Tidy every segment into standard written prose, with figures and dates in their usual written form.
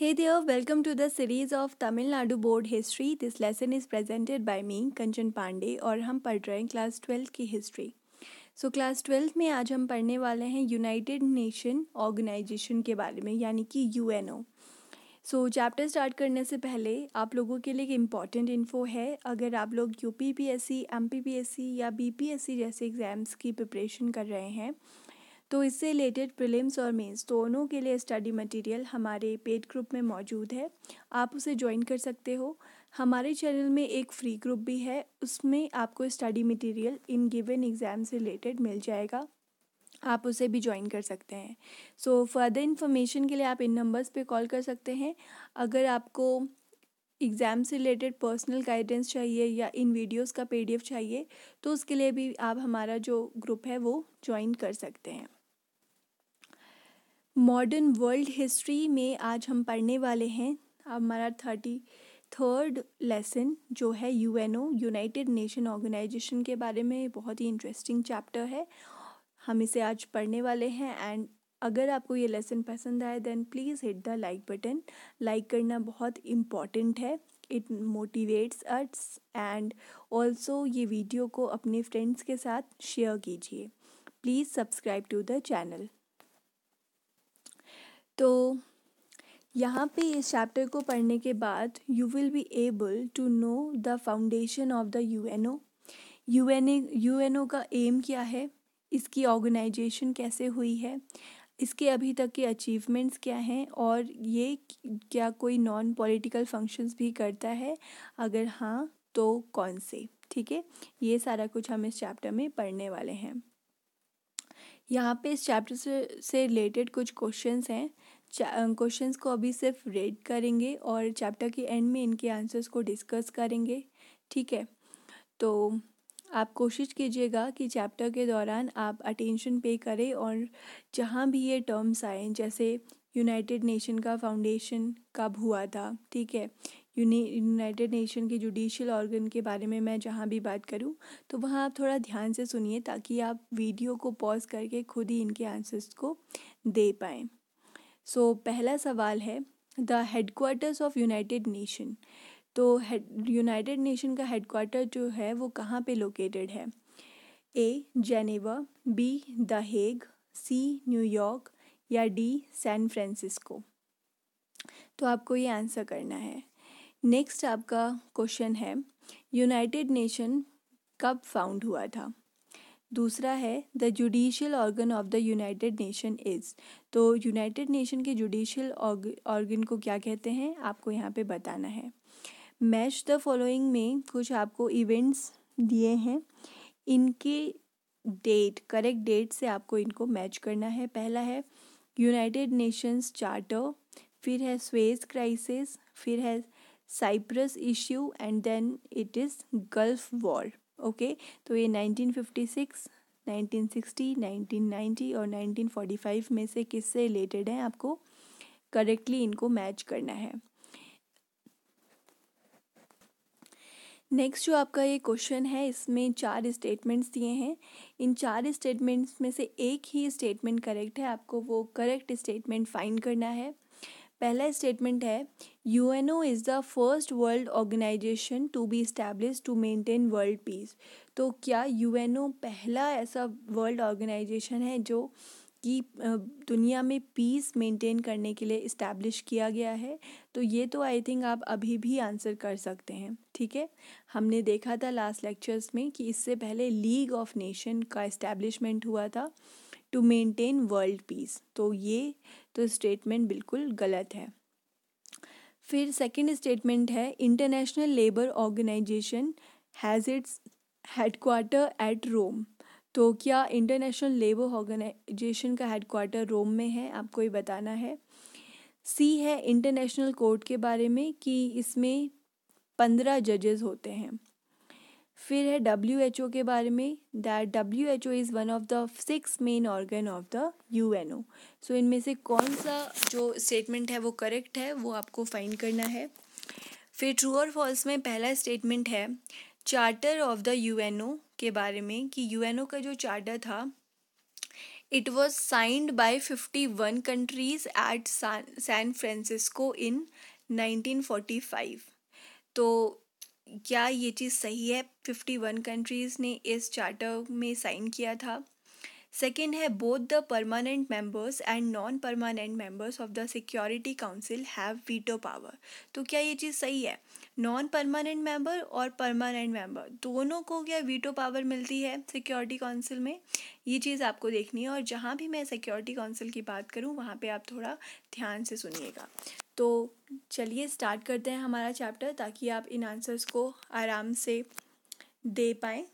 Hey there, welcome to the series of Tamil Nadu Board History. This lesson is presented by me, Kanchan Pandey, और हम पढ़ रहे हैं class 12 की history. So, class 12 में आज हम पढ़ने वाले हैं यूनाइटेड नेशन ऑर्गेनाइजेशन के बारे में, यानी कि UNO. सो चैप्टर स्टार्ट करने से पहले आप लोगों के लिए एक इम्पॉर्टेंट इन्फो है. अगर आप लोग UPPSC, MPPSC या BPSC जैसे एग्ज़ाम्स की प्रिपरेशन कर रहे हैं तो इससे रिलेटेड प्रीलिम्स और मेंस दोनों के लिए स्टडी मटेरियल हमारे पेड ग्रुप में मौजूद है. आप उसे ज्वाइन कर सकते हो. हमारे चैनल में एक फ्री ग्रुप भी है, उसमें आपको स्टडी मटेरियल इन गिवन एग्ज़ाम से रिलेटेड मिल जाएगा. आप उसे भी ज्वाइन कर सकते हैं. सो फर्दर इन्फॉर्मेशन के लिए आप इन नंबर्स पे कॉल कर सकते हैं. अगर आपको एग्ज़ाम से रिलेटेड पर्सनल गाइडेंस चाहिए या इन वीडियोस का PDF चाहिए तो उसके लिए भी आप हमारा जो ग्रुप है वो ज्वाइन कर सकते हैं. मॉडर्न वर्ल्ड हिस्ट्री में आज हम पढ़ने वाले हैं हमारा 33rd लेसन जो है UNO यूनाइटेड नेशन ऑर्गेनाइजेशन के बारे में. बहुत ही इंटरेस्टिंग चैप्टर है, हम इसे आज पढ़ने वाले हैं. एंड अगर आपको ये लेसन पसंद आए then please hit the like button. Like करना बहुत इम्पॉर्टेंट है, it motivates us. And also ये वीडियो को अपने फ्रेंड्स के साथ शेयर कीजिए. Please subscribe to the channel. तो यहाँ पे इस चैप्टर को पढ़ने के बाद you will be able to know the foundation of the UNO का एम क्या है, इसकी ऑर्गेनाइजेशन कैसे हुई है, इसके अभी तक के अचीवमेंट्स क्या हैं, और ये क्या कोई नॉन पॉलिटिकल फंक्शंस भी करता है, अगर हाँ तो कौन से. ठीक है, ये सारा कुछ हम इस चैप्टर में पढ़ने वाले हैं. यहाँ पे इस चैप्टर से रिलेटेड कुछ क्वेश्चंस हैं. क्वेश्चंस को अभी सिर्फ रीड करेंगे और चैप्टर के एंड में इनके आंसर्स को डिस्कस करेंगे. ठीक है, तो आप कोशिश कीजिएगा कि चैप्टर के दौरान आप अटेंशन पे करें और जहाँ भी ये टर्म्स आए, जैसे यूनाइटेड नेशन का फाउंडेशन कब हुआ था, ठीक है, यूनाइटेड नेशन के जुडिशियल ऑर्गन के बारे में मैं जहाँ भी बात करूँ तो वहाँ आप थोड़ा ध्यान से सुनिए ताकि आप वीडियो को पॉज करके खुद ही इनके आंसर्स को दे पाएँ. सो पहला सवाल है the headquarters of United nation. तो यूनाइटेड नेशन का हेडक्वार्टर जो है वो कहाँ पे लोकेटेड है? A Geneva, B the Hague, C New York या डी सैन फ्रांसिस्को. तो आपको ये आंसर करना है. नेक्स्ट आपका क्वेश्चन है यूनाइटेड नेशन कब फाउंड हुआ था. दूसरा है the judicial organ of the United nation is. तो यूनाइटेड नेशन के जुडिशियल ऑर्गन को क्या कहते हैं आपको यहाँ पे बताना है. मैच द फॉलोइंग में कुछ आपको इवेंट्स दिए हैं, इनके डेट करेक्ट डेट से आपको इनको मैच करना है. पहला है यूनाइटेड नेशंस चार्टर, फिर है स्वेज क्राइसिस, फिर है Cyprus issue and then it is gulf war. Okay, तो ये 1956, 1960, 1990 और 1945 में से किससे रिलेटेड हैं, आपको करेक्टली इनको मैच करना है. नेक्स्ट जो आपका ये क्वेश्चन है इसमें 4 स्टेटमेंट्स दिए हैं. इन 4 स्टेटमेंट्स में से एक ही स्टेटमेंट करेक्ट है, आपको वो करेक्ट स्टेटमेंट फाइंड करना है. पहला स्टेटमेंट है UNO is the first world organisation to be establish to maintain world peace. तो क्या UNO पहला ऐसा वर्ल्ड ऑर्गेनाइजेशन है जो कि दुनिया में पीस मेंटेन करने के लिए इस्टेब्लिश किया गया है? तो ये तो आई थिंक आप अभी भी आंसर कर सकते हैं. ठीक है, हमने देखा था लास्ट लेक्चर्स में कि इससे पहले लीग ऑफ नेशन का इस्टेब्लिशमेंट हुआ था टू मेंटेन वर्ल्ड पीस. तो ये तो स्टेटमेंट बिल्कुल गलत है. फिर सेकंड स्टेटमेंट है international labour organisation has its headquarter at Rome. तो क्या इंटरनेशनल लेबर ऑर्गेनाइजेशन का हेडक्वार्टर रोम में है, आपको ये बताना है. सी है इंटरनेशनल कोर्ट के बारे में कि इसमें 15 जजेस होते हैं. फिर है WHO के बारे में that WHO is one of the 6 main organ of the UNO. So इनमें से कौन सा जो स्टेटमेंट है वो करेक्ट है वो आपको फाइंड करना है. फिर ट्रू और फॉल्स में पहला स्टेटमेंट है चार्टर ऑफ द UNO के बारे में कि UNO का जो चार्टर था It was signed by 51 countries at San Francisco in 1945. तो क्या ये चीज़ सही है? 51 कंट्रीज़ ने इस चार्टर में साइन किया था. सेकेंड है, both the permanent members and non permanent members of the security council have veto power. तो क्या ये चीज़ सही है? नॉन परमानेंट मेंबर और परमानेंट मेंबर दोनों को क्या वीटो पावर मिलती है सिक्योरिटी काउंसिल में? ये चीज़ आपको देखनी है. और जहाँ भी मैं सिक्योरिटी काउंसिल की बात करूँ वहाँ पे आप थोड़ा ध्यान से सुनिएगा. तो चलिए स्टार्ट करते हैं हमारा चैप्टर, ताकि आप इन आंसर्स को आराम से दे पाएँ.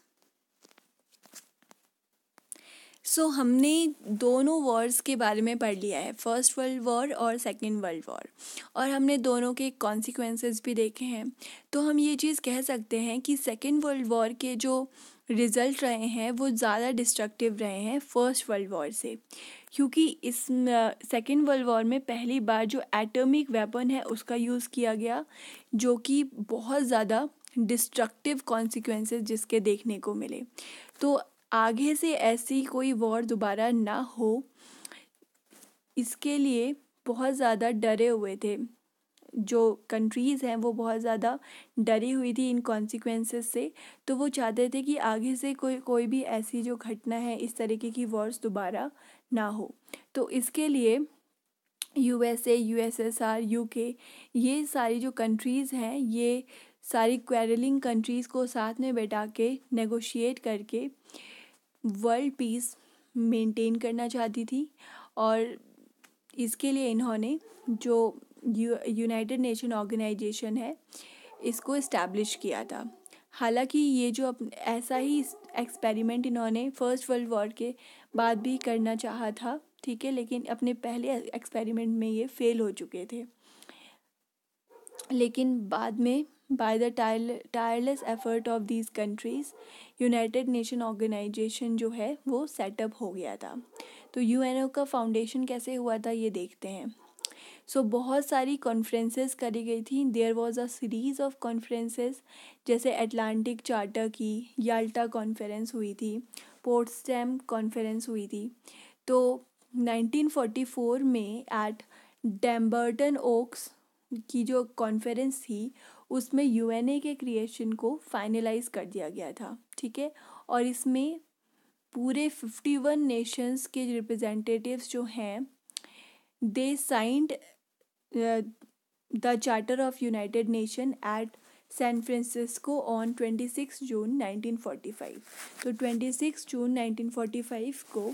सो हमने दोनों वॉर्स के बारे में पढ़ लिया है, फर्स्ट वर्ल्ड वॉर और सेकेंड वर्ल्ड वॉर, और हमने दोनों के कॉन्सिक्वेंसेस भी देखे हैं. तो हम ये चीज़ कह सकते हैं कि सेकेंड वर्ल्ड वॉर के जो रिज़ल्ट रहे हैं वो ज़्यादा डिस्ट्रक्टिव रहे हैं फर्स्ट वर्ल्ड वॉर से, क्योंकि इस सेकेंड वर्ल्ड वॉर में पहली बार जो एटॉमिक वेपन है उसका यूज़ किया गया, जो कि बहुत ज़्यादा डिस्ट्रक्टिव कॉन्सिक्वेंसेस जिसके देखने को मिले. तो आगे से ऐसी कोई वॉर दोबारा ना हो, इसके लिए बहुत ज़्यादा डरे हुए थे जो कंट्रीज़ हैं, वो बहुत ज़्यादा डरी हुई थी इन कॉन्सिक्वेंसेस से. तो वो चाहते थे कि आगे से कोई भी ऐसी जो घटना है, इस तरीके की वॉर्स दोबारा ना हो. तो इसके लिए USA, USSR, UK, ये सारी जो कंट्रीज़ हैं, ये सारी क्वेरलिंग कंट्रीज़ को साथ में बैठा के नेगोशिएट करके वर्ल्ड पीस मेंटेन करना चाहती थी. और इसके लिए इन्होंने जो यूनाइटेड नेशन ऑर्गेनाइजेशन है इसको इस्टेब्लिश किया था. हालांकि ये जो ऐसा ही एक्सपेरिमेंट इन्होंने फर्स्ट वर्ल्ड वॉर के बाद भी करना चाहा था, ठीक है, लेकिन अपने पहले एक्सपेरिमेंट में ये फेल हो चुके थे. लेकिन बाद में By the tireless effort of these countries, United Nation Organization जो है वो सेटअप हो गया था. तो UNO का फाउंडेशन कैसे हुआ था ये देखते हैं. सो बहुत सारी कॉन्फ्रेंसेस करी गई थी. There was a series of conferences, जैसे अटलांटिक चार्टर की, याल्टा कॉन्फ्रेंस हुई थी, पोट्सडैम कॉन्फ्रेंस हुई थी. तो 1944 में एट डम्बर्टन ओक्स की जो कॉन्फ्रेंस थी उसमें यूएनए के क्रिएशन को फाइनलाइज कर दिया गया था, ठीक है. और इसमें पूरे 51 नेशंस के रिप्रेजेंटेटिव्स जो हैं, they signed the charter of United nation at San Francisco on 26 June 1945. तो 26 जून 1945 को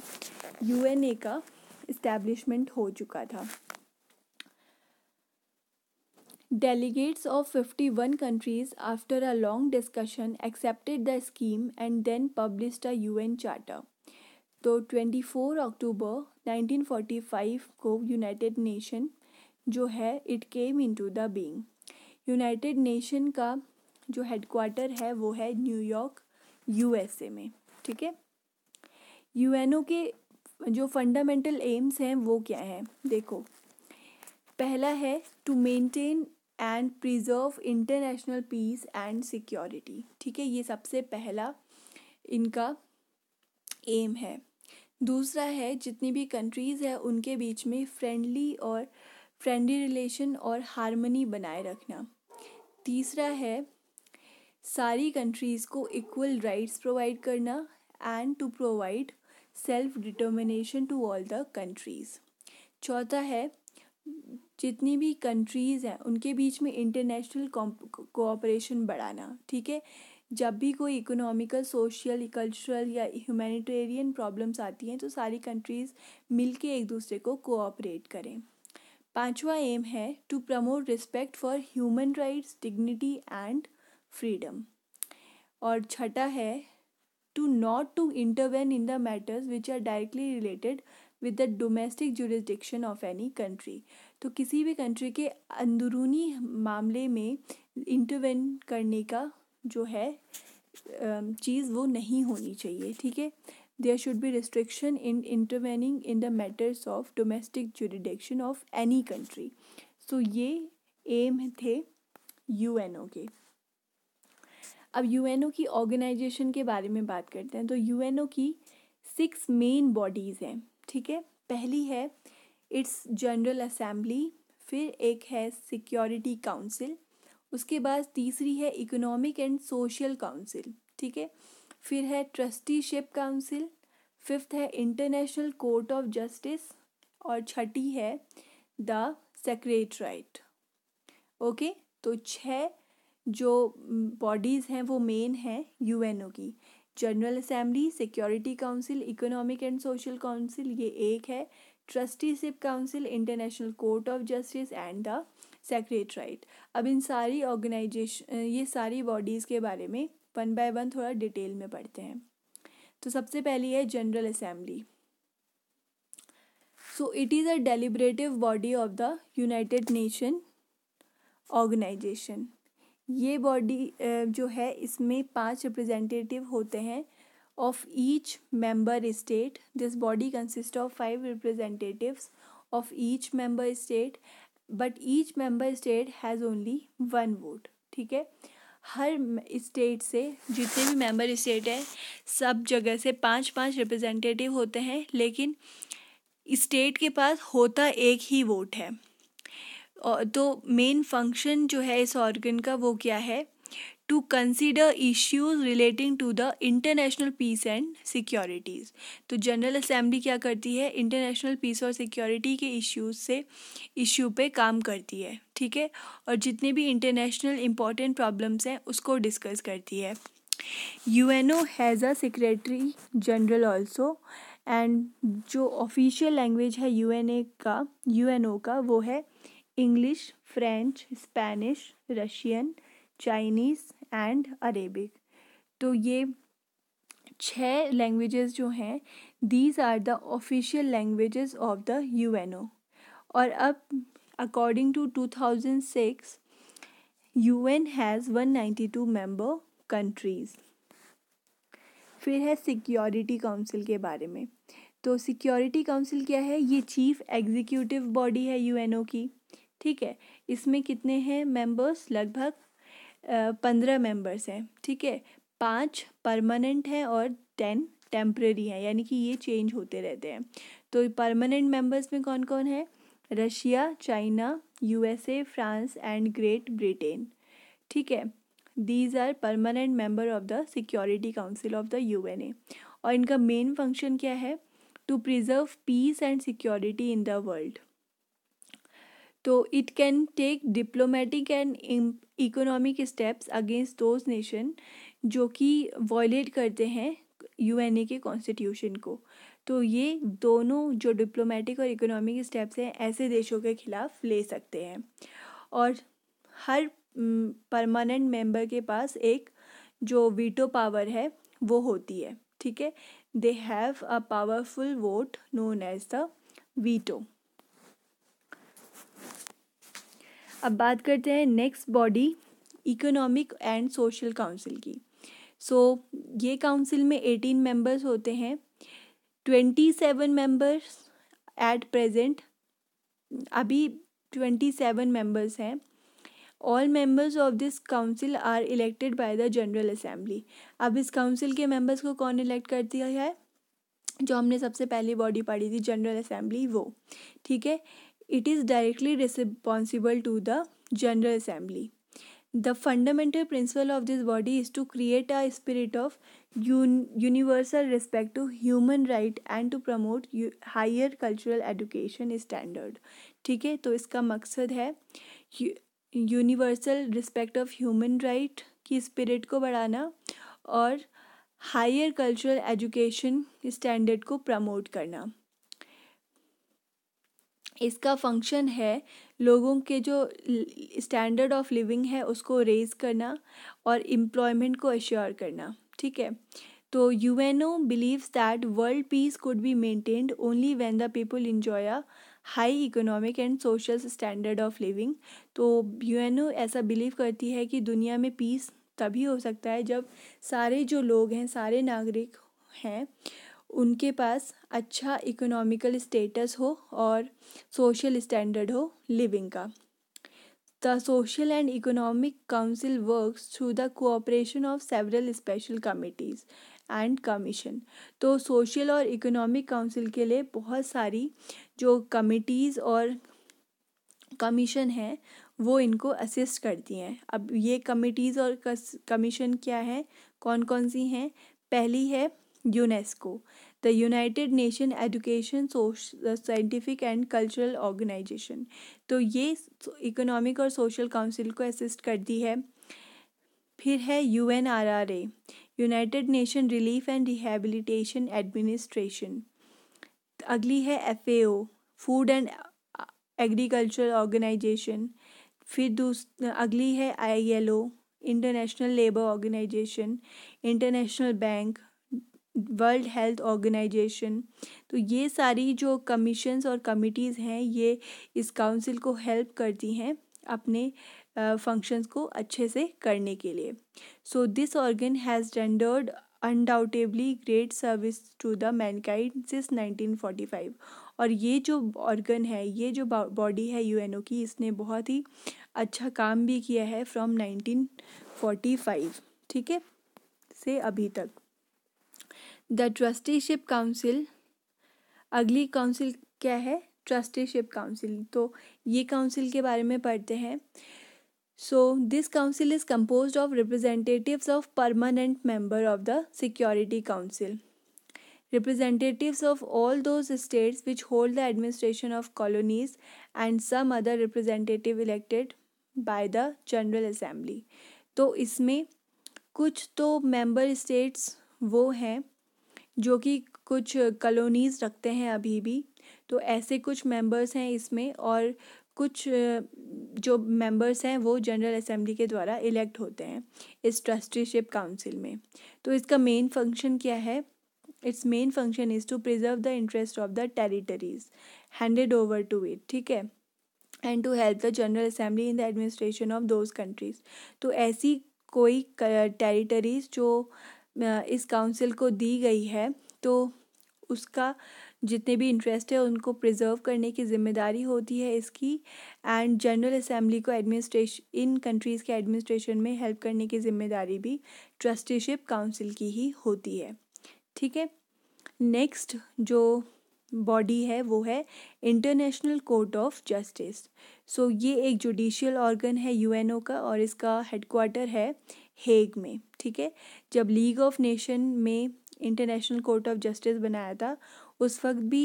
यूएनए का इस्टेब्लिशमेंट हो चुका था. Delegates of 51 countries, after a long discussion, accepted the scheme and then published a UN charter. तो 24 अक्टूबर 1945 को United Nation जो है it came into the being. United nation का जो हेडक्वार्टर है वो है न्यूयॉर्क USA में, ठीक है. UNO के जो फंडामेंटल एम्स हैं वो क्या हैं देखो. पहला है to maintain and preserve international peace and security, ठीक है, ये सबसे पहला इनका एम है. दूसरा है जितनी भी कंट्रीज़ है उनके बीच में फ्रेंडली रिलेशन और हार्मनी बनाए रखना. तीसरा है सारी कंट्रीज़ को इक्वल राइट्स प्रोवाइड करना and to provide self determination to all the countries. चौथा है जितनी भी कंट्रीज़ हैं उनके बीच में इंटरनेशनल कोऑपरेशन बढ़ाना, ठीक है. जब भी कोई इकोनॉमिकल, सोशल, कल्चरल या ह्यूमैनिटेरियन प्रॉब्लम्स आती हैं तो सारी कंट्रीज़ मिलके एक दूसरे को कोऑपरेट करें. पांचवा एम है to promote respect for human rights, dignity and freedom. और छठा है to not intervene in the matters which are directly related with the domestic jurisdiction of any country. तो किसी भी कंट्री के अंदरूनी मामले में इंटरवेन करने का जो है चीज़ वो नहीं होनी चाहिए, ठीक है. There should be restriction in intervening in the matters of domestic jurisdiction of any country. So ये एम थे यूएनओ के. अब यूएनओ की ऑर्गेनाइजेशन के बारे में बात करते हैं. तो यूएनओ की 6 मेन बॉडीज़ हैं. ठीक है। पहली है इट्स जनरल असेंबली, फिर एक है सिक्योरिटी काउंसिल, उसके बाद तीसरी है इकोनॉमिक एंड सोशल काउंसिल, ठीक है, फिर है ट्रस्टीशिप काउंसिल, फिफ्थ है इंटरनेशनल कोर्ट ऑफ जस्टिस और छठी है द सेक्रेटराइट। ओके, तो छः जो बॉडीज़ हैं वो मेन हैं यूएनओ की, general assembly, security council, economic and social council ये एक है, trusteeship council, international court of justice and the secretariat. अब इन सारी ऑर्गेनाइजेशन, ये सारी बॉडीज़ के बारे में वन बाय वन थोड़ा डिटेल में पढ़ते हैं। तो सबसे पहली है general assembly. So it is a deliberative body of the United nation organisation. ये बॉडी जो है इसमें 5 रिप्रेजेंटेटिव होते हैं of each member state. This body consist of 5 representatives of each member state, but each member state has only 1 vote, ठीक है। हर state से जितने भी मेंबर स्टेट हैं सब जगह से 5 रिप्रेजेंटेटिव होते हैं, लेकिन स्टेट के पास होता एक ही वोट है। तो मेन फंक्शन जो है इस ऑर्गन का वो क्या है, to consider issues relating to the international peace and securities. तो जनरल असेंबली क्या करती है, इंटरनेशनल पीस और सिक्योरिटी के इश्यू पे काम करती है, ठीक है, और जितने भी इंटरनेशनल इम्पॉर्टेंट प्रॉब्लम्स हैं उसको डिस्कस करती है। UNO has a secretary general also, and जो ऑफिशियल लैंग्वेज है यूएनओ का वो है English, French, Spanish, Russian, Chinese and Arabic. तो ये 6 लैंग्वेजेस जो हैं, these are the official languages of the UNO. और अब according to 2006 UN has 192 member countries. फिर है सिक्योरिटी काउंसिल के बारे में। तो सिक्योरिटी काउंसिल क्या है, ये चीफ एग्जीक्यूटिव बॉडी है यूएनओ की, ठीक है। इसमें कितने हैं मेंबर्स, लगभग 15 मेंबर्स हैं, ठीक है। 5 परमानेंट हैं और 10 टेम्प्रेरी हैं, यानी कि ये चेंज होते रहते हैं। तो परमानेंट मेंबर्स में कौन कौन है, Russia, China, USA, France and Great Britain, ठीक है। These are permanent member of the security council of the UNA. और इनका मेन फंक्शन क्या है, to preserve peace and security in the world. तो it can take diplomatic and economic steps against those nation जो कि violet करते हैं UNA के कॉन्स्टिट्यूशन को। तो ये दोनों जो डिप्लोमेटिक और इकोनॉमिक स्टेप्स हैं ऐसे देशों के खिलाफ ले सकते हैं। और हर परमानेंट मेंबर के पास एक जो वीटो पावर है वो होती है, ठीक है। They have a powerful vote known as the veto. अब बात करते हैं next body, economic and social council की। सो ये काउंसिल में 18 मेंबर्स होते हैं। 27 मेंबर्स एट प्रेजेंट, अभी 27 मेंबर्स हैं। All members of this council are elected by the general assembly. अब इस काउंसिल के मेंबर्स को कौन इलेक्ट करती है, जो हमने सबसे पहली बॉडी पढ़ी थी जनरल असेंबली, वो, ठीक है। It is directly responsible to the General Assembly. The fundamental principle of this body is to create a spirit of universal respect to human right and to promote higher cultural education standard. ठीक है, तो इसका मकसद है universal respect of human right की spirit को बढ़ाना और higher cultural education standard को promote करना। इसका फंक्शन है लोगों के जो स्टैंडर्ड ऑफ लिविंग है उसको रेज़ करना और एम्प्लॉयमेंट को एश्योर करना, ठीक है। तो UNO believes that world peace could be maintained only when the people enjoy a high economic and social standard of living. तो यूएनओ ऐसा बिलीव करती है कि दुनिया में पीस तभी हो सकता है जब सारे जो लोग हैं, सारे नागरिक हैं, उनके पास अच्छा इकोनॉमिकल स्टेटस हो और सोशल स्टैंडर्ड हो लिविंग का। The social and economic council works through the cooperation of several special committees and commission. तो सोशल और इकोनॉमिक काउंसिल के लिए बहुत सारी जो कमिटीज़ और कमीशन हैं वो इनको असिस्ट करती हैं। अब ये कमिटीज़ और कमीशन क्या है, कौन कौन सी हैं? पहली है UNESCO, the United nation education scientific and cultural organisation. तो ये इकोनॉमिक और सोशल काउंसिल को असिस्ट करती है। फिर है UNRRA, united nation relief and rehabilitation administration. अगली है FAO, food and agricultural organisation. फिर अगली है ILO, international labour organisation, international bank, world health organisation. तो ये सारी जो कमीशंस और कमिटीज़ हैं ये इस काउंसिल को हेल्प करती हैं अपने फंक्शंस को अच्छे से करने के लिए। So this organ has rendered undoubtedly great service to the mankind since 1945। और ये जो ऑर्गन है, ये जो बॉडी है यूएनओ की, इसने बहुत ही अच्छा काम भी किया है फ्रॉम 1945 ठीक है से अभी तक। द ट्रस्टीशिप काउंसिल, अगली काउंसिल क्या है? Trusteeship council. तो ये काउंसिल के बारे में पढ़ते हैं। So this council is composed of representatives of permanent member of the Security Council, representatives of all those states which hold the administration of colonies, and some other representative elected by the General Assembly. तो इसमें कुछ तो member states वो हैं जो कि कुछ colonies रखते हैं अभी भी, तो ऐसे कुछ members हैं इसमें, और कुछ जो मेंबर्स हैं वो जनरल असेंबली के द्वारा इलेक्ट होते हैं इस ट्रस्टीशिप काउंसिल में। तो इसका मेन फंक्शन क्या है? Its main function is to preserve the interest of the territories handed over to it, ठीक है, and to help the general assembly in the administration of those countries. तो ऐसी कोई टेरिटरीज जो इस काउंसिल को दी गई है, तो उसका जितने भी इंटरेस्ट है उनको प्रिजर्व करने की जिम्मेदारी होती है इसकी, एंड जनरल असेंबली को एडमिनिस्ट्रेशन इन कंट्रीज़ के एडमिनिस्ट्रेशन में हेल्प करने की जिम्मेदारी भी ट्रस्टीशिप काउंसिल की ही होती है, ठीक है। नेक्स्ट जो बॉडी है वो है international court of justice. So ये एक जुडिशियल ऑर्गन है यूएनओ का, और इसका हेडक्वार्टर है हेग में, ठीक है। जब लीग ऑफ नेशन में इंटरनेशनल कोर्ट ऑफ जस्टिस बनाया था उस वक्त भी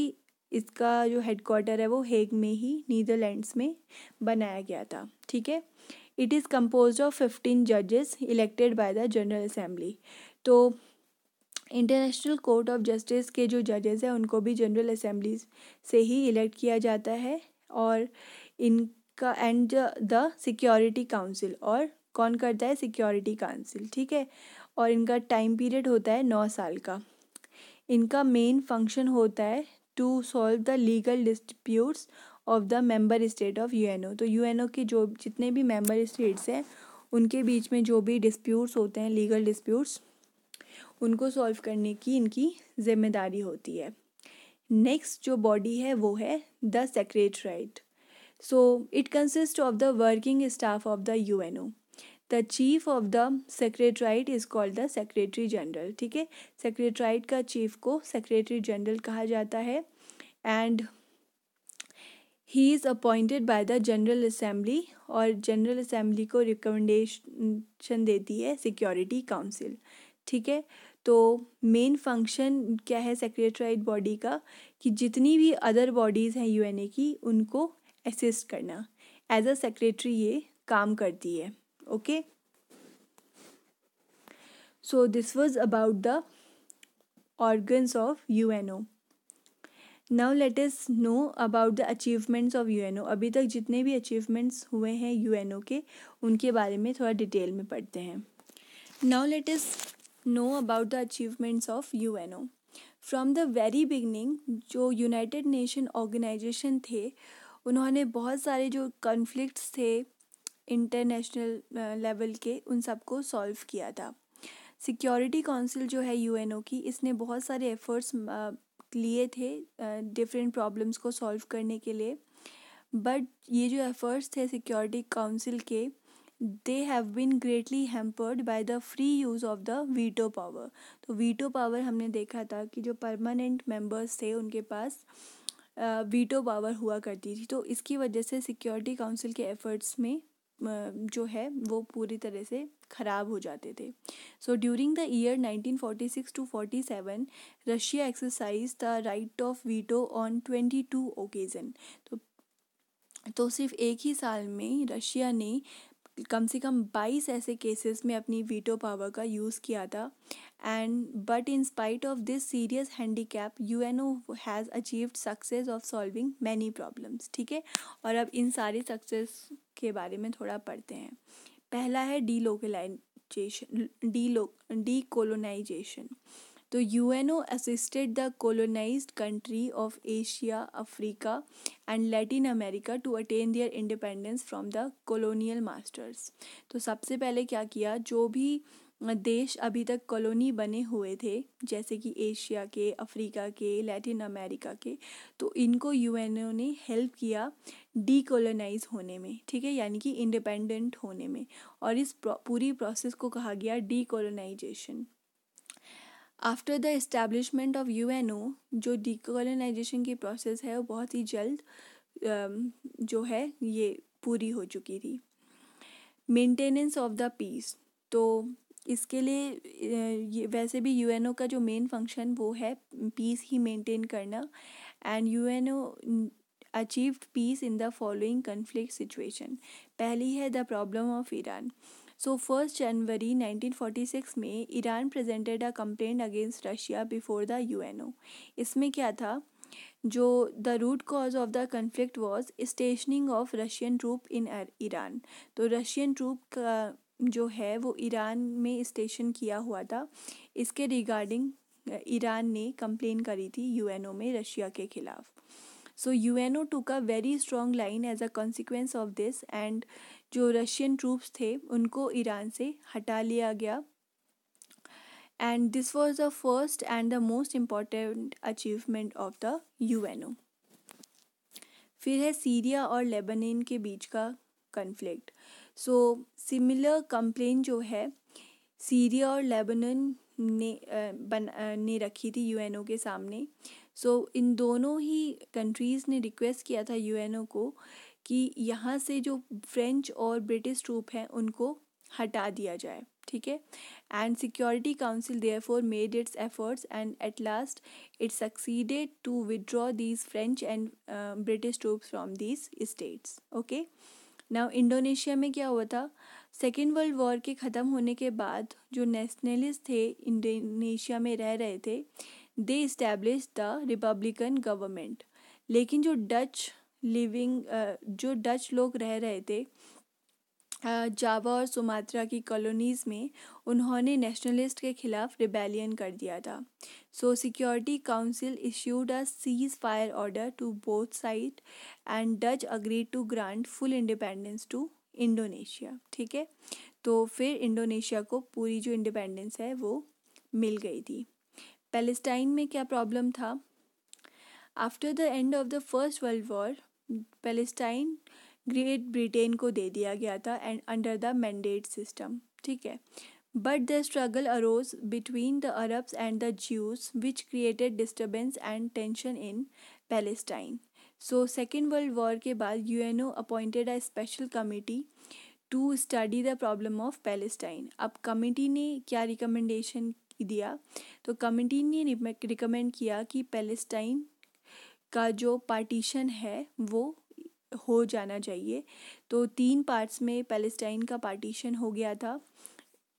इसका जो हेडक्वार्टर है वो हेग में ही नीदरलैंड्स में बनाया गया था, ठीक है। इट इज़ कंपोज्ड ऑफ 15 जजेस elected by the general assembly. तो इंटरनेशनल कोर्ट ऑफ जस्टिस के जो जजेस हैं उनको भी जनरल असेंबली से ही इलेक्ट किया जाता है, और इनका एंड द सिक्योरिटी काउंसिल, और कौन करता है? सिक्योरिटी काउंसिल, ठीक है। और इनका टाइम पीरियड होता है 9 साल का। इनका मेन फंक्शन होता है to solve the legal disputes of the member state of UNO. तो यूएनओ के जो जितने भी मेंबर स्टेट्स हैं उनके बीच में जो भी डिस्प्यूट्स होते हैं, लीगल डिस्प्यूट्स, उनको सॉल्व करने की इनकी जिम्मेदारी होती है। नेक्स्ट जो बॉडी है वो है the secretariat. So it consist of the working staff of the UNO. The chief of the secretariat is called the secretary general, ठीक है। सेक्रेटरीएट का चीफ को सेक्रेटरी जनरल कहा जाता है, and he is appointed by the general assembly, और general assembly को recommendation देती है सिक्योरिटी काउंसिल, ठीक है। तो मेन फंक्शन क्या है सेक्रेटरीएट बॉडी का? कि जितनी भी अदर बॉडीज़ हैं यूएनए की उनको असिस्ट करना, एज अ सेक्रेटरी ये काम करती है, okay. So this was about the organs of UNO. Now let us know about the achievements of UNO. अभी तक जितने भी achievements हुए हैं UNO के उनके बारे में थोड़ा डिटेल में पढ़ते हैं। Now let us know about the achievements of UNO. From the very beginning जो United Nation Organization थे उन्होंने बहुत सारे जो conflicts थे इंटरनेशनल लेवल के उन सबको सॉल्व किया था। सिक्योरिटी काउंसिल जो है यूएनओ की, इसने बहुत सारे एफर्ट्स लिए थे डिफरेंट प्रॉब्लम्स को सॉल्व करने के लिए, बट ये जो एफर्ट्स थे सिक्योरिटी काउंसिल के they have been greatly hampered by the free use of the veto power। तो veto power हमने देखा था कि जो permanent members थे उनके पास veto power हुआ करती थी, तो इसकी वजह से security council के efforts में जो है वो पूरी तरह से ख़राब हो जाते थे। So during the year 1946 to 47 Russia exercise the right of veto on 22 occasion. तो सिर्फ एक ही साल में रशिया ने कम से कम 22 ऐसे केसेस में अपनी वीटो पावर का यूज़ किया था। And but in spite of this serious handicap UNO has achieved success of solving many problems. ठीक है, और अब इन सारे सक्सेस के बारे में थोड़ा पढ़ते हैं। पहला है डीकोलोनाइजेशन। तो UNO assisted the colonized country of Asia, Africa and Latin America to attain their independence from the colonial masters. तो सबसे पहले क्या किया, जो भी देश अभी तक कॉलोनी बने हुए थे जैसे कि एशिया के, अफ्रीका के, लैटिन अमेरिका के, तो इनको यूएनओ ने हेल्प किया डीकोलोनाइज होने में। ठीक है, यानी कि इंडिपेंडेंट होने में, और इस पूरी प्रोसेस को कहा गया decolonisation. After the establishment of UNO जो डीकोलोनाइजेशन की प्रोसेस है वो बहुत ही जल्द जो है ये पूरी हो चुकी थी। मेंटेनेंस ऑफ द पीस, तो इसके लिए ये वैसे भी यूएनओ का जो मेन फंक्शन वो है पीस ही मेंटेन करना। And UNO achieved peace in the following conflict situation. पहली है the problem of Iran. So 1 जनवरी 1946 में Iran presented a complaint against Russia before the UNO. इसमें क्या था, जो the root cause of the conflict was stationing of Russian troop in Iran. तो Russian troop का जो है वो ईरान में स्टेशन किया हुआ था। इसके रिगार्डिंग ईरान ने कंप्लेन करी थी यूएनओ में रशिया के खिलाफ। So UNO took a very strong line as a consequence of this, and जो रशियन ट्रूप्स थे उनको ईरान से हटा लिया गया। And this was the first and the most important achievement of the UNO. फिर है सीरिया और लेबनान के बीच का कन्फ्लिक्ट। सो सिमिलर कंप्लेन जो है सीरिया और लेबनान ने रखी थी यूएनओ के सामने। सो इन दोनों ही कंट्रीज़ ने रिक्वेस्ट किया था यूएनओ को कि यहाँ से जो फ्रेंच और ब्रिटिश ट्रूप हैं उनको हटा दिया जाए। ठीक है, and security council therefore made its efforts and at last it succeeded to withdraw these French and British troops from these states. Okay, now Indonesia में क्या हुआ था, सेकेंड वर्ल्ड वॉर के ख़त्म होने के बाद जो नेशनलिस्ट थे इंडोनेशिया में रह रहे थे, they establish the republican government. लेकिन जो डच लोग रह रहे थे जावा और सुमात्रा की कॉलोनीज़ में, उन्होंने नेशनलिस्ट के ख़िलाफ़ रिबेलियन कर दिया था। So security council issued a cease fire order to both side and Dutch agreed to grant full independence to Indonesia. ठीक है, तो फिर इंडोनेशिया को पूरी जो इंडिपेंडेंस है वो मिल गई थी। पैलेस्टाइन में क्या प्रॉब्लम था, after the end of the first world war Palestine Great Britain को दे दिया गया था and under the mandate system. ठीक है, but the struggle arose between the Arabs and the Jews which created disturbance and tension in Palestine. So second world war के बाद UNO appointed a special committee to study the problem of Palestine. अब committee ने क्या recommendation दिया, तो committee ने recommend किया कि पैलेस्टाइन का जो पार्टीशन है वो हो जाना चाहिए। तो 3 पार्ट्स में पैलेस्टाइन का पार्टीशन हो गया था,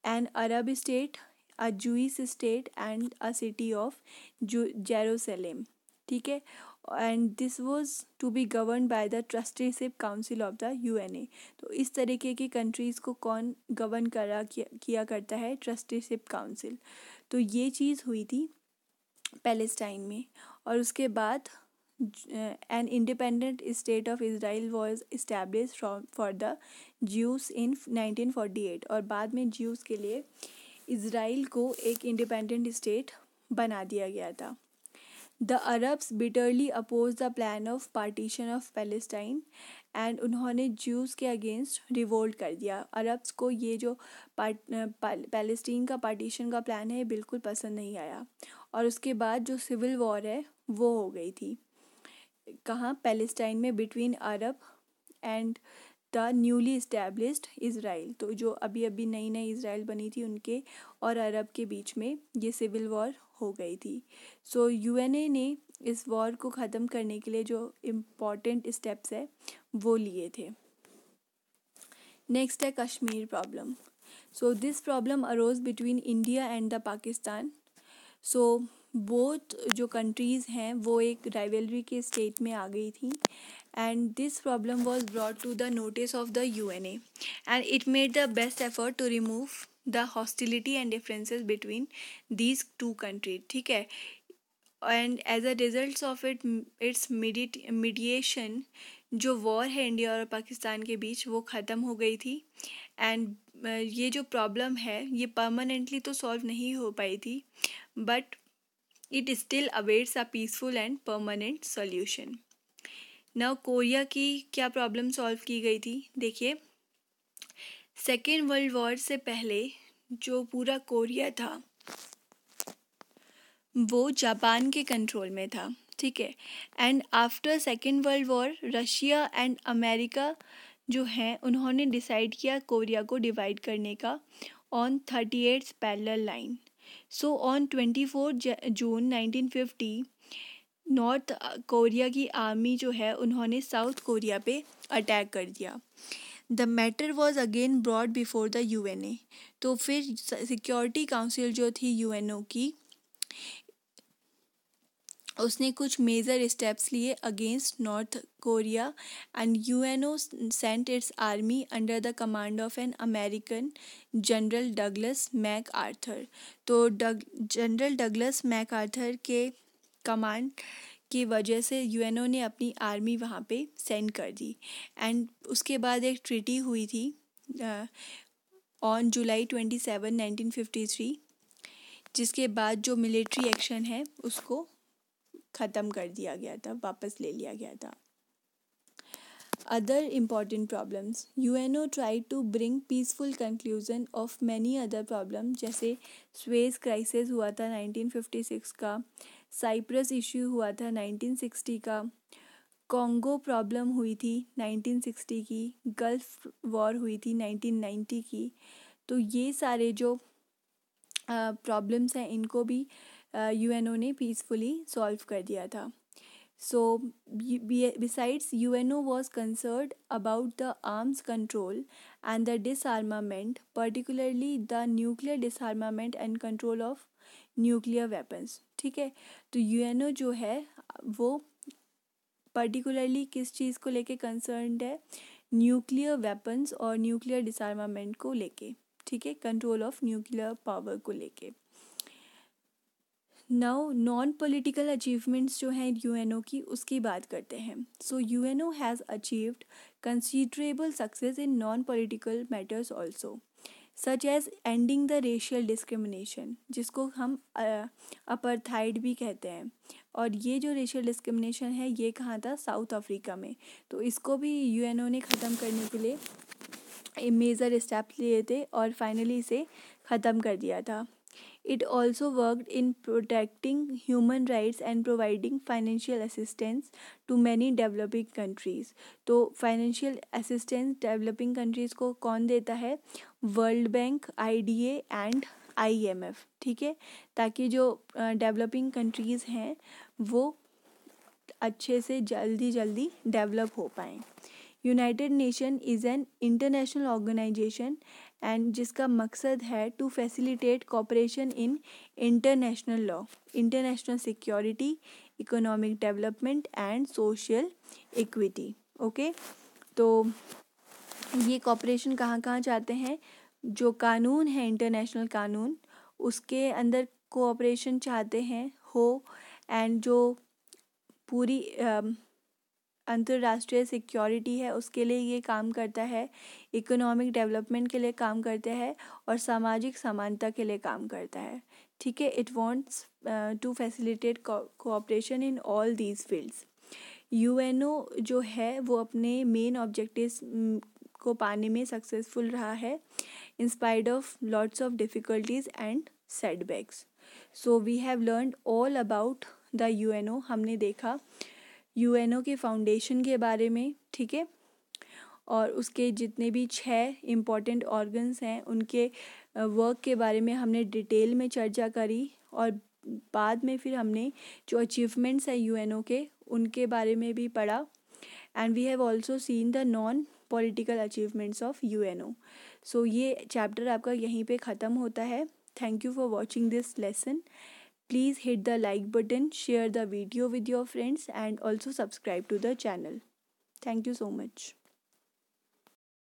an Arab state, a Jewish state and a city of Jerusalem. ठीक है, and this was to be govern by the trusteeship council of the UNA. तो इस तरीके की कंट्रीज़ को कौन गवर्न किया करता है, ट्रस्टीशिप काउंसिल। तो ये चीज़ हुई थी पैलेस्टाइन में, और उसके बाद an independent state of Israel was established for the Jews in 1948, और बाद में Jews के लिए इसराइल को एक independent state बना दिया गया था। The Arabs bitterly opposed the plan of partition of Palestine and उन्होंने ज्यूज़ के अगेंस्ट रिवोल्ट कर दिया। अरब्स को ये जो पैलेस्टीन का पार्टीशन का प्लान है बिल्कुल पसंद नहीं आया और उसके बाद जो सिविल वॉर है वो हो गई थी। कहाँ? पैलेस्टाइन में, between Arab and the newly established Israel. तो जो अभी अभी नई नई इसराइल बनी थी उनके और अरब के बीच में ये सिविल वॉर हो गई थी। सो यूएनए ने इस वॉर को ख़त्म करने के लिए जो इम्पॉर्टेंट स्टेप्स है वो लिए थे। नेक्स्ट है Kashmir problem. So this problem arose between India and the Pakistan. So both जो कंट्रीज़ हैं वो एक राइवलरी के स्टेट में आ गई थी and this problem was brought to the notice of the UNA and it made the best effort to remove the hostility and differences between these two countries, ठीक है, and as a result of it its mediation जो war है India और पाकिस्तान के बीच वो ख़त्म हो गई थी and ये जो प्रॉब्लम है ये परमानेंटली तो सॉल्व नहीं हो पाई थी but it still awaits a peaceful and permanent solution। Now Korea की क्या प्रॉब्लम सॉल्व की गई थी? देखिए, सेकेंड वर्ल्ड वॉर से पहले जो पूरा कोरिया था वो जापान के कंट्रोल में था, ठीक है, and after second world war Russia and America जो हैं उन्होंने डिसाइड किया कोरिया को डिवाइड करने का on 38 parallel line. So on 24 June 1950 North Korea की आर्मी जो है उन्होंने साउथ कोरिया पे अटैक कर दिया। The matter was again brought before the UNA. तो फिर सिक्योरिटी काउंसिल जो थी यूएनओ की उसने कुछ मेजर स्टेप्स लिए against North Korea and UNO sent its army under the command of an American general Douglas MacArthur. तो जनरल डगलस मैकआर्थर के कमांड की वजह से यूएनओ ने अपनी आर्मी वहाँ पे सेंड कर दी एंड उसके बाद एक ट्रीटी हुई थी ऑन जुलाई 27, 1953 जिसके बाद जो मिलिट्री एक्शन है उसको ख़त्म कर दिया गया था, वापस ले लिया गया था। Other important problems, UNO tried to bring peaceful conclusion of many other problems जैसे Suez Crisis हुआ था 1956 का, साइप्रस इशू हुआ था 1960 का, कॉन्गो प्रॉब्लम हुई थी 1960 की, गल्फ वॉर हुई थी 1990 की। तो ये सारे जो प्रॉब्लम्स हैं इनको भी यूएनओ ने पीसफुली सॉल्व कर दिया था। So besides UNO was concerned about the arms control and the disarmament, particularly the nuclear disarmament and control of nuclear weapons, ठीक है। तो UNO जो है वो particularly किस चीज़ को लेके concerned है? nuclear weapons और nuclear disarmament को लेके, ठीक है, control of nuclear power को लेके। नाउ नॉन पॉलिटिकल अचीवमेंट्स जो हैं यूएनओ की उसकी बात करते हैं। So UNO has achieved considerable success in non political matters also such as ending the racial discrimination, जिसको हम अपार्थाइड भी कहते हैं, और ये जो रेशियल डिस्क्रिमिनेशन है ये कहाँ था? साउथ अफ्रीका में। तो इसको भी यूएनओ ने ख़त्म करने के लिए मेजर स्टेप लिए थे और फाइनली इसे ख़त्म कर दिया था। It also worked in protecting human rights and providing financial assistance to many developing countries. तो financial assistance developing countries को कौन देता है? World Bank, IDA and IMF, ठीक है, ताकि जो developing countries हैं वो अच्छे से जल्दी जल्दी develop हो पाएँ। United Nations is an international organization and जिसका मकसद है to facilitate cooperation in international law, international security, economic development and social equity. Okay, तो ये कॉपरेशन कहाँ कहाँ जाते हैं? जो कानून है इंटरनेशनल कानून उसके अंदर कोऑपरेशन चाहते हैं हो, एंड जो पूरी अंतर्राष्ट्रीय सिक्योरिटी है उसके लिए ये काम करता है, इकोनॉमिक डेवलपमेंट के लिए काम करता है और सामाजिक समानता के लिए काम करता है, ठीक है। It wants to facilitate cooperation in all these fields. UNO जो है वो अपने मेन ऑब्जेक्टिव्स को पाने में सक्सेसफुल रहा है in spite of lots of difficulties and setbacks. So we have learned all about the UNO. हमने देखा यूएनओ के फाउंडेशन के बारे में, ठीक है, और उसके जितने भी 6 इम्पॉर्टेंट ऑर्गन्स हैं उनके वर्क के बारे में हमने डिटेल में चर्चा करी. और बाद में फिर हमने जो अचीवमेंट्स हैं यूएनओ के उनके बारे में भी पढ़ा. And we have also seen the non political achievements of UNO. So ये चैप्टर आपका यहीं पे ख़त्म होता है. Thank you for watching this lesson. Please hit the like button, share the video with your friends and also subscribe to the channel. Thank you so much.